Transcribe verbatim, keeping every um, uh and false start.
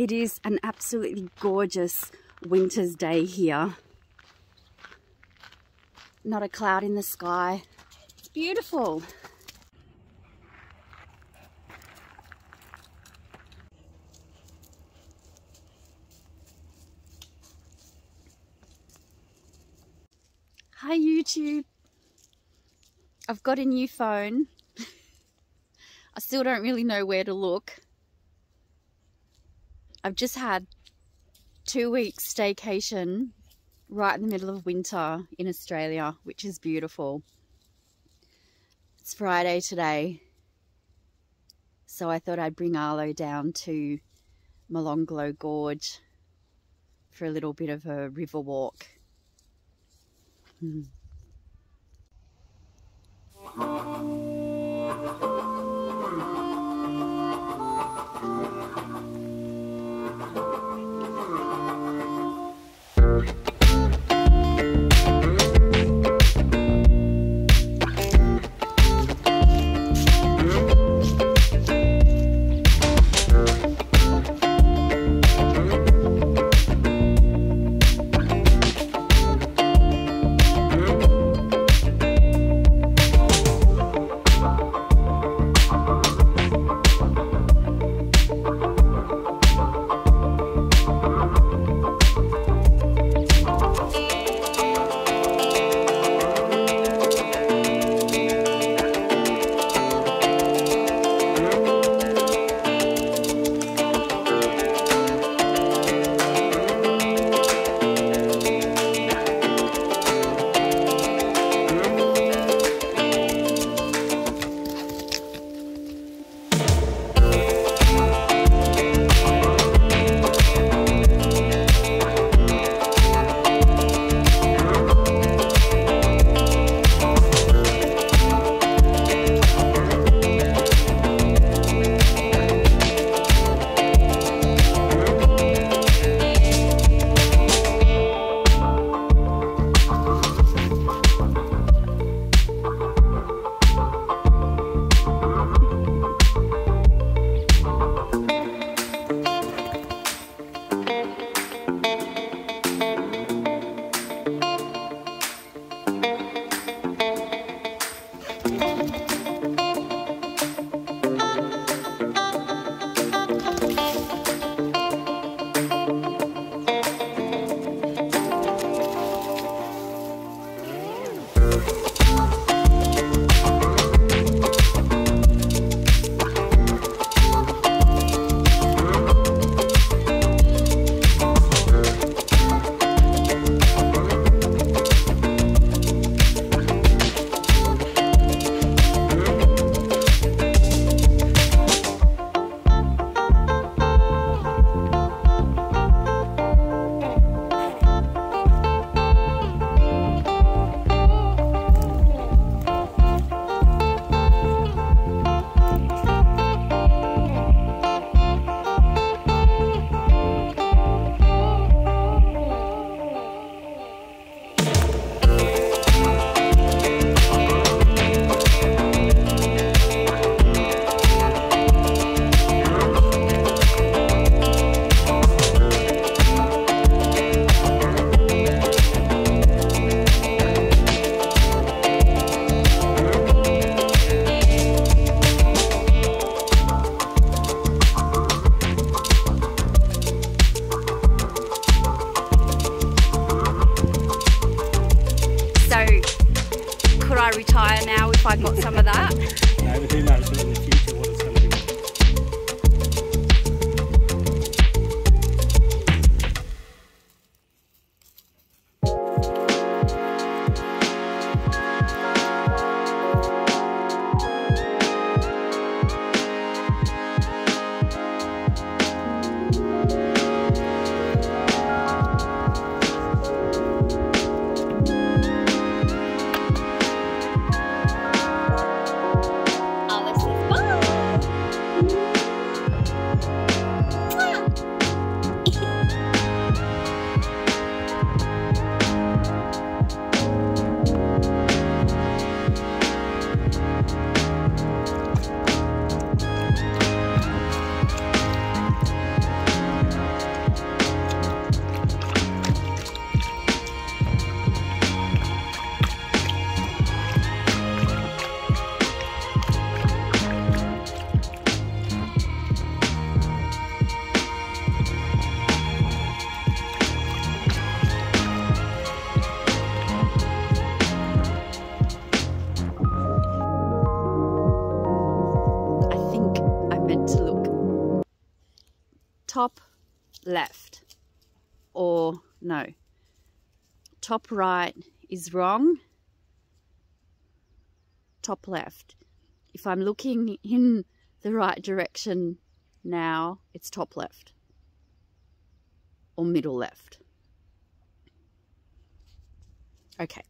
It is an absolutely gorgeous winter's day here. Not a cloud in the sky. It's beautiful. Hi YouTube. I've got a new phone. I still don't really know where to look. I've just had two weeks staycation right in the middle of winter in Australia, which is beautiful. It's Friday today, so I thought I'd bring Arlo down to Molonglo Gorge for a little bit of a river walk. Hmm. Retire now if I got some of that. No, but who knows in the future what it's going to be. Bye. top left, or no, top right is wrong, top left. If I'm looking in the right direction now, it's top left or middle left. Okay.